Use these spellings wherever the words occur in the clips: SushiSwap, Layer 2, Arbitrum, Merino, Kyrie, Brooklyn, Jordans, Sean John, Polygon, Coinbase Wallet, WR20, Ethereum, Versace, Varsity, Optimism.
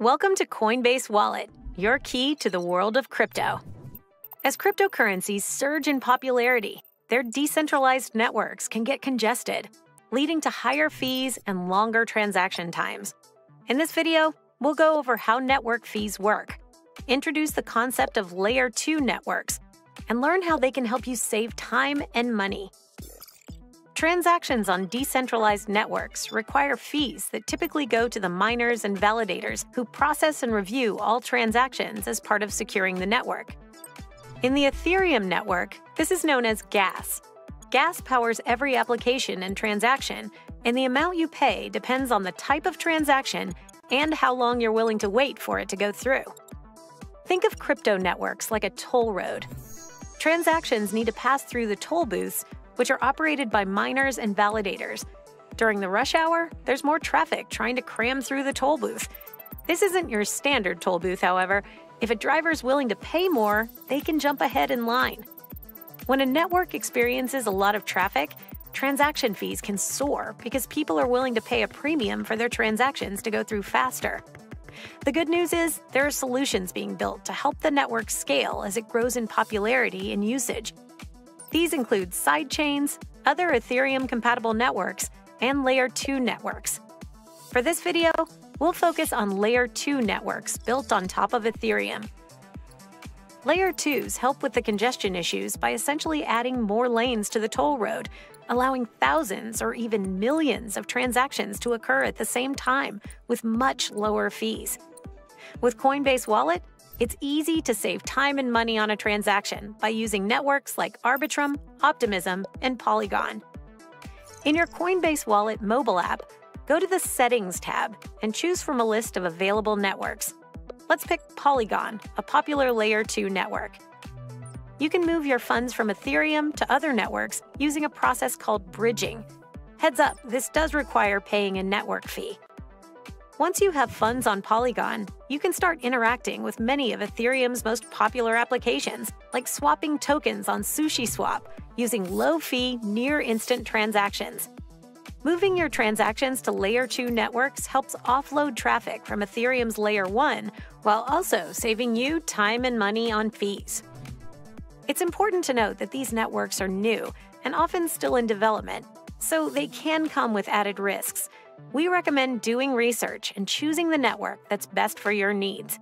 Welcome to Coinbase Wallet, your key to the world of crypto. As cryptocurrencies surge in popularity, their decentralized networks can get congested, leading to higher fees and longer transaction times. In this video, we'll go over how network fees work, introduce the concept of Layer 2 networks, and learn how they can help you save time and money. Transactions on decentralized networks require fees that typically go to the miners and validators who process and review all transactions as part of securing the network. In the Ethereum network, this is known as gas. Gas powers every application and transaction, and the amount you pay depends on the type of transaction and how long you're willing to wait for it to go through. Think of crypto networks like a toll road. Transactions need to pass through the toll booths, which are operated by miners and validators. During the rush hour, there's more traffic trying to cram through the toll booth. This isn't your standard toll booth, however. If a driver's willing to pay more, they can jump ahead in line. When a network experiences a lot of traffic, transaction fees can soar because people are willing to pay a premium for their transactions to go through faster. The good news is there are solutions being built to help the network scale as it grows in popularity and usage. These include sidechains, other Ethereum-compatible networks, and Layer 2 networks. For this video, we'll focus on Layer 2 networks built on top of Ethereum. Layer 2s help with the congestion issues by essentially adding more lanes to the toll road, allowing thousands or even millions of transactions to occur at the same time with much lower fees. With Coinbase Wallet, it's easy to save time and money on a transaction by using networks like Arbitrum, Optimism, and Polygon. In your Coinbase Wallet mobile app, go to the Settings tab and choose from a list of available networks. Let's pick Polygon, a popular Layer 2 network. You can move your funds from Ethereum to other networks using a process called bridging. Heads up, this does require paying a network fee. Once you have funds on Polygon, you can start interacting with many of Ethereum's most popular applications, like swapping tokens on SushiSwap using low-fee, near-instant transactions. Moving your transactions to Layer 2 networks helps offload traffic from Ethereum's Layer 1 while also saving you time and money on fees. It's important to note that these networks are new and often still in development, so they can come with added risks. We recommend doing research and choosing the network that's best for your needs.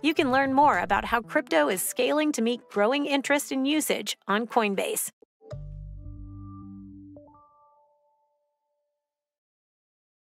You can learn more about how crypto is scaling to meet growing interest and usage on Coinbase.